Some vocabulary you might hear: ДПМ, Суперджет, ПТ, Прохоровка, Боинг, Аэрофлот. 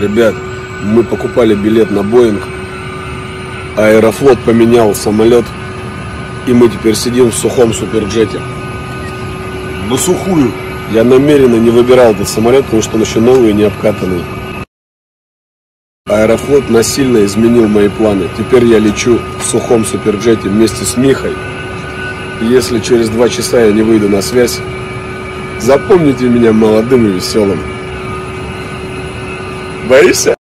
Ребят, мы покупали билет на Боинг, Аэрофлот поменял самолет, и мы теперь сидим в сухом Суперджете. На сухую. Я намеренно не выбирал этот самолет, потому что он еще новый и не обкатанный. Аэрофлот насильно изменил мои планы. Теперь я лечу в сухом Суперджете вместе с Михой. Если через 2 часа я не выйду на связь, запомните меня молодым и веселым. Боишься?